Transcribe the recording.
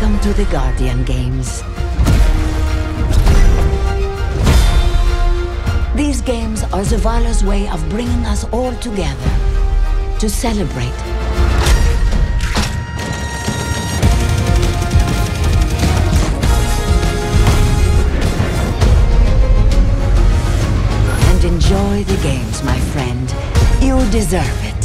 Welcome to the Guardian Games. These games are Zavala's way of bringing us all together to celebrate. And enjoy the games, my friend. You deserve it.